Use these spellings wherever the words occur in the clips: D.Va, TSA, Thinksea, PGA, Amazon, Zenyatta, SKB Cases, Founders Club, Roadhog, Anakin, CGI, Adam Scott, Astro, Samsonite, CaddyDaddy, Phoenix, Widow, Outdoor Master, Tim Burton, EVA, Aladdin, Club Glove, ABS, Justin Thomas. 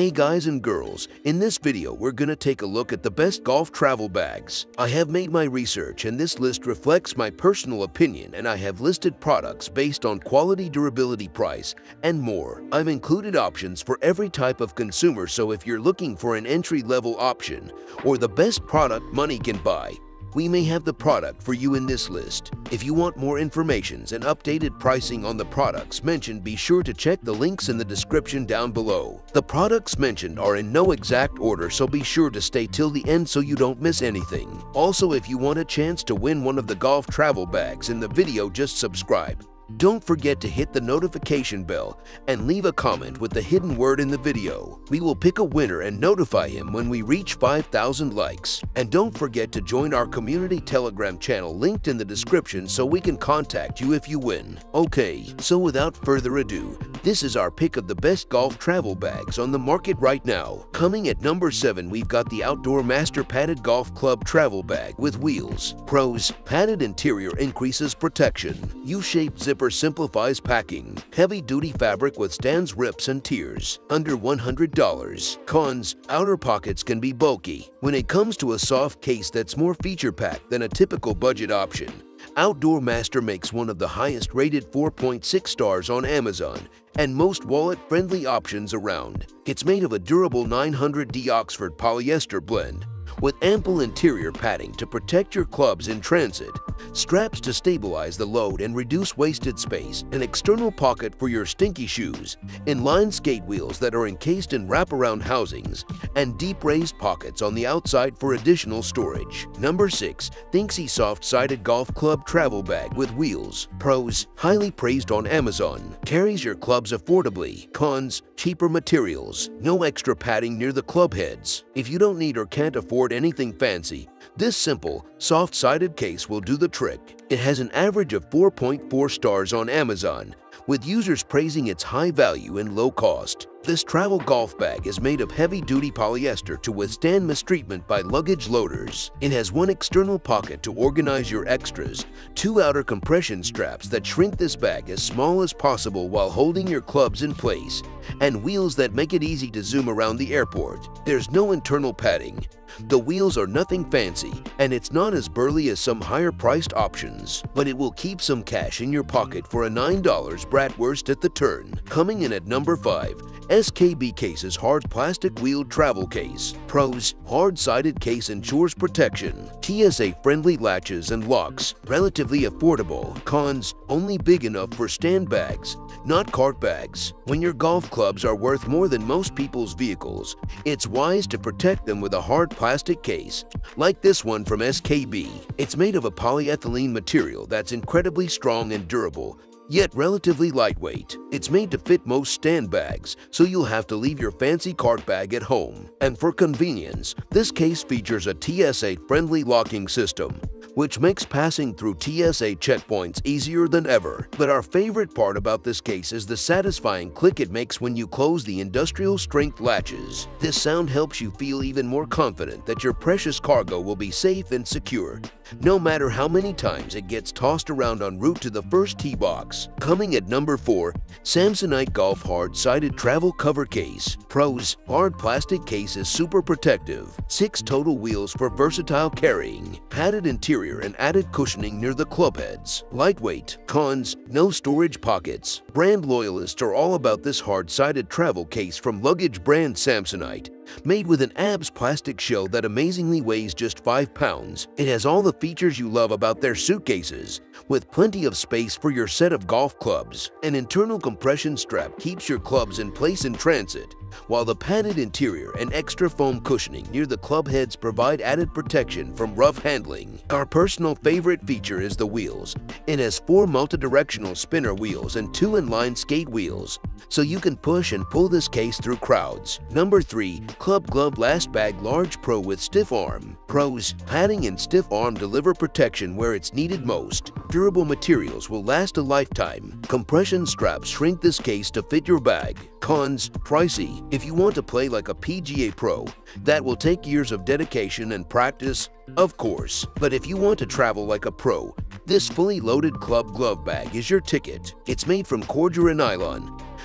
Hey guys and girls, in this video we're gonna take a look at the best golf travel bags. I have made my research and this list reflects my personal opinion, and I have listed products based on quality, durability, price, and more. I've included options for every type of consumer, so if you're looking for an entry-level option or the best product money can buy, we may have the product for you in this list. If you want more information and updated pricing on the products mentioned, be sure to check the links in the description down below. The products mentioned are in no exact order, so be sure to stay till the end so you don't miss anything. Also, if you want a chance to win one of the golf travel bags in the video, just subscribe. Don't forget to hit the notification bell and leave a comment with the hidden word in the video. We will pick a winner and notify him when we reach 5,000 likes. And don't forget to join our community Telegram channel linked in the description so we can contact you if you win. Okay, so without further ado, this is our pick of the best golf travel bags on the market right now. Coming at number 7, we've got the Outdoor Master Padded Golf Club Travel Bag with Wheels. Pros: padded interior increases protection. U-shaped zipper simplifies packing. Heavy-duty fabric withstands rips and tears. Under $100. Cons: outer pockets can be bulky. When it comes to a soft case that's more feature-packed than a typical budget option, Outdoor Master makes one of the highest-rated 4.6 stars on Amazon and most wallet-friendly options around. It's made of a durable 900D Oxford polyester blend, with ample interior padding to protect your clubs in transit, straps to stabilize the load and reduce wasted space, an external pocket for your stinky shoes, inline skate wheels that are encased in wraparound housings, and deep raised pockets on the outside for additional storage. Number 6, Thinksea Soft-Sided Golf Club Travel Bag with Wheels. Pros: highly praised on Amazon. Carries your clubs affordably. Cons: cheaper materials. No extra padding near the club heads. If you don't need or can't afford anything fancy, this simple, soft-sided case will do the trick. It has an average of 4.4 stars on Amazon, with users praising its high value and low cost. This travel golf bag is made of heavy-duty polyester to withstand mistreatment by luggage loaders. It has one external pocket to organize your extras, two outer compression straps that shrink this bag as small as possible while holding your clubs in place, and wheels that make it easy to zoom around the airport. There's no internal padding. The wheels are nothing fancy, and it's not as burly as some higher-priced options, but it will keep some cash in your pocket for a $9 bratwurst at the turn. Coming in at number 5, SKB Cases Hard Plastic Wheeled Travel Case. Pros: hard-sided case ensures protection. TSA-friendly latches and locks. Relatively affordable. Cons: only big enough for stand bags, not cart bags. When your golf clubs are worth more than most people's vehicles, it's wise to protect them with a hard plastic case, like this one from SKB. It's made of a polyethylene material that's incredibly strong and durable, yet relatively lightweight. It's made to fit most stand bags, so you'll have to leave your fancy cart bag at home. And for convenience, this case features a TSA-friendly locking system, which makes passing through TSA checkpoints easier than ever. But our favorite part about this case is the satisfying click it makes when you close the industrial-strength latches. This sound helps you feel even more confident that your precious cargo will be safe and secure, no matter how many times it gets tossed around en route to the first tee box. Coming at number 4, Samsonite Golf Hard-Sided Travel Cover Case. Pros: hard plastic case is super protective. 6 total wheels for versatile carrying. Padded interior and added cushioning near the club heads. Lightweight. Cons: no storage pockets. Brand loyalists are all about this hard-sided travel case from luggage brand Samsonite. Made with an ABS plastic shell that amazingly weighs just 5 pounds, it has all the features you love about their suitcases, with plenty of space for your set of golf clubs. An internal compression strap keeps your clubs in place in transit, while the padded interior and extra foam cushioning near the club heads provide added protection from rough handling. Our personal favorite feature is the wheels. It has 4 multidirectional spinner wheels and 2 inline skate wheels, so you can push and pull this case through crowds. Number 3, Club Glove Last Bag Large Pro with Stiff Arm. Pros: padding and stiff arm deliver protection where it's needed most. Durable materials will last a lifetime. Compression straps shrink this case to fit your bag. Cons: pricey. If you want to play like a PGA pro, that will take years of dedication and practice, of course. But if you want to travel like a pro, this fully loaded Club Glove bag is your ticket. It's made from corduroy nylon,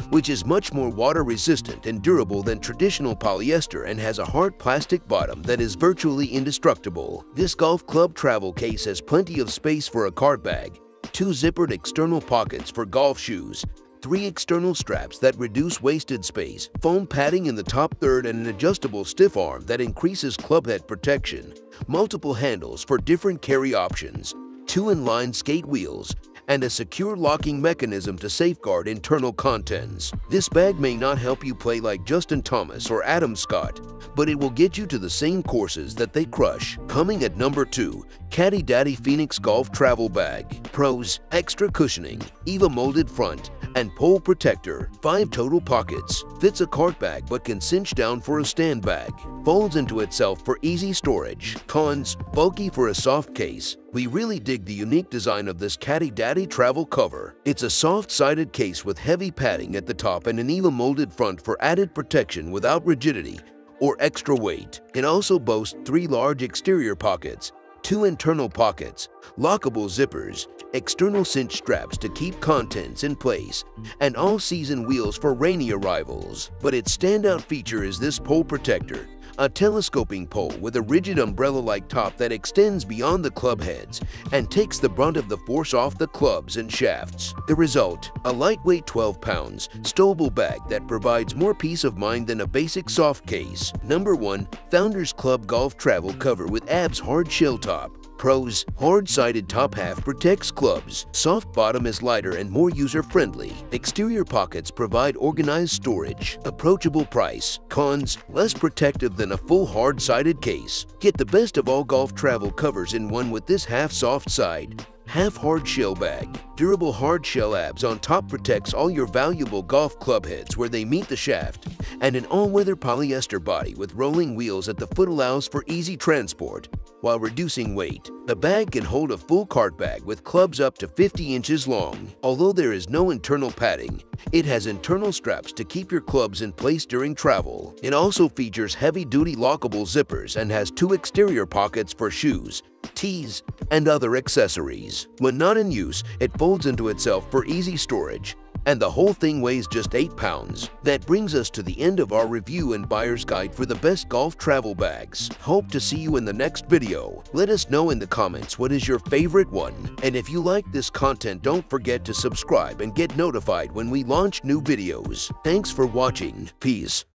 which is much more water resistant and durable than traditional polyester and has a hard plastic bottom that is virtually indestructible. This golf club travel case has plenty of space for a card bag, 2 zippered external pockets for golf shoes, 3 external straps that reduce wasted space, foam padding in the top third and an adjustable stiff arm that increases clubhead protection, multiple handles for different carry options, 2 inline skate wheels, and a secure locking mechanism to safeguard internal contents. This bag may not help you play like Justin Thomas or Adam Scott, but it will get you to the same courses that they crush. Coming at number 2, CaddyDaddy Phoenix Golf Travel Bag. Pros: extra cushioning, EVA molded front, and pole protector. 5 total pockets. Fits a cart bag but can cinch down for a stand bag. Folds into itself for easy storage. Cons: bulky for a soft case. We really dig the unique design of this CaddyDaddy travel cover. It's a soft-sided case with heavy padding at the top and an EVA molded front for added protection without rigidity or extra weight. It also boasts 3 large exterior pockets, 2 internal pockets, lockable zippers, external cinch straps to keep contents in place, and all-season wheels for rainy arrivals. But its standout feature is this pole protector, a telescoping pole with a rigid umbrella-like top that extends beyond the club heads and takes the brunt of the force off the clubs and shafts. The result, a lightweight 12 pounds, stowable bag that provides more peace of mind than a basic soft case. Number 1, Founders Club Golf Travel Cover with ABS Hard Shell Top. Pros: hard-sided top half protects clubs. Soft bottom is lighter and more user-friendly. Exterior pockets provide organized storage. Approachable price. Cons: less protective than a full hard-sided case. Get the best of all golf travel covers in one with this half-soft side, half-hard shell bag. Durable hard shell ABS on top protects all your valuable golf club heads where they meet the shaft, and an all-weather polyester body with rolling wheels at the foot allows for easy transport while reducing weight. The bag can hold a full cart bag with clubs up to 50 inches long. Although there is no internal padding, it has internal straps to keep your clubs in place during travel. It also features heavy-duty lockable zippers and has 2 exterior pockets for shoes, tees, and other accessories. When not in use, it folds into itself for easy storage, and the whole thing weighs just 8 pounds. That brings us to the end of our review and buyer's guide for the best golf travel bags. Hope to see you in the next video. Let us know in the comments what is your favorite one. And if you like this content, don't forget to subscribe and get notified when we launch new videos. Thanks for watching. Peace.